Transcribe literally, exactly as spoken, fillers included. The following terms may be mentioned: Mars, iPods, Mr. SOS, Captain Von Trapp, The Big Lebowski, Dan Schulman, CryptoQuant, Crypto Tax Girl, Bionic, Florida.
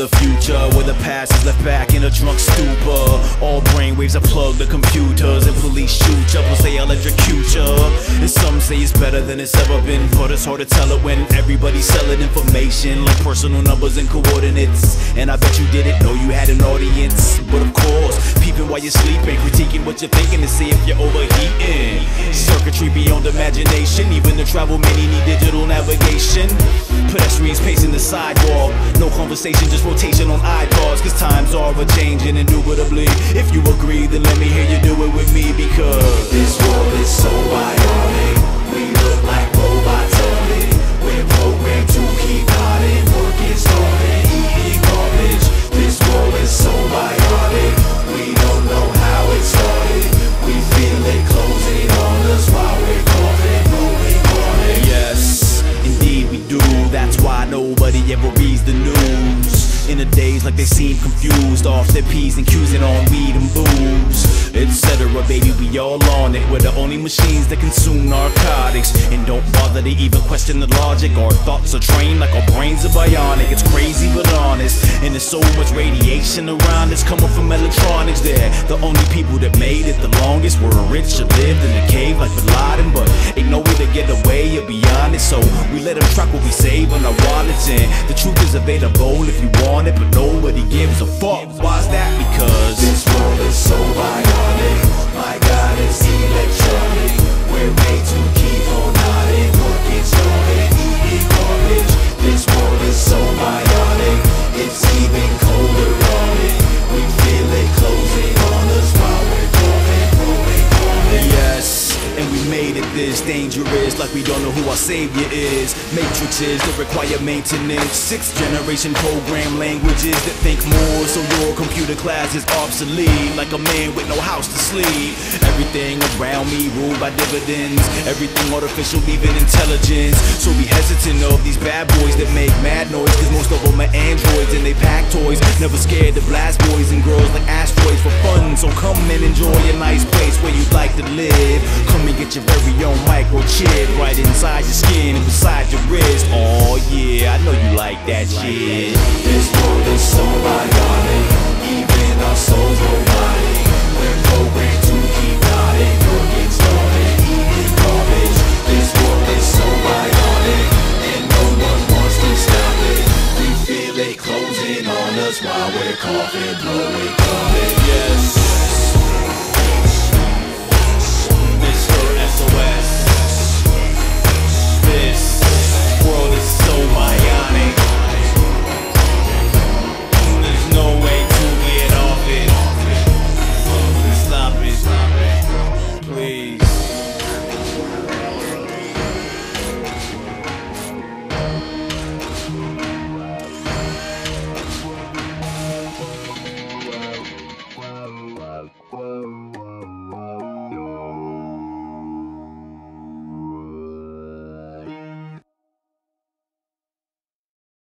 the future, where the past is left back in a drunk stupor. All brainwaves are plugged to computers, and police shoot ya, plus they electrocute ya. And some say it's better than it's ever been, but it's hard to tell it when everybody's selling information like personal numbers and coordinates. And I bet you didn't know you had an audience, but of course, peeping while you're sleeping, critiquing what you're thinking to see if you're overheating. Circuitry beyond imagination, even to travel many need digital navigation. Pedestrians pacing the sidewalk, no conversation, just rotation on iPods, cause times are a-changing indubitably. If you agree, then let me hear you do it with me, because this world is so bionic. We look like robots on it. We're programmed to keep nodding, working, starving, eating garbage. This world is so bionic. We don't know how it started. We feel it closing on us while we're coughing, rolling on it. Yes, indeed we do. That's why nobody ever reads the news. In the days like they seem confused, off their P's and Q's and on weed and booze, et cetera. Baby, we all on it. We're the only machines that consume narcotics, and don't bother to even question the logic. Our thoughts are trained like our brains are bionic. It's crazy but honest, and there's so much radiation around us coming from electronics. They're the only people that made it the longest. We're rich or lived in a cave like Bin Laden, but ain't no way to get away or beyond it. So we let them track what we save on our wallets, and the truth is available if you want it, but nobody gives a fuck. Why's that? Because this world is so bionic. My God, it's electronic. We're made to keep on nodding, working, starving, eating garbage. This world is so bionic. It's even colder on it. We feel it closing on us while we're going, going, going. Yes, and we made it this dangerous, like we don't know who our savior is. Matrices that require maintenance, sixth generation program languages that think more, so your computer class is obsolete, like a man with no house to sleep. Everything around me ruled by dividends, everything artificial, even intelligence. So be hesitant of these bad boys that make mad noise, cause most of them are androids and they pack toys. Never scared to blast boys and girls like asteroids for fun. So come and enjoy a nice place where you'd like to live. Come and get your very own microchip right inside your skin and beside your wrist. Oh yeah, I know you like that shit. This world is so bionic, even our souls robotic. We're programmed to keep nodding, working, starving, eating garbage. This world is so bionic, and no one wants to stop it. We feel it closing on us while we're coughing, blowing, coughing. Yes. S O S. This world is so bionic.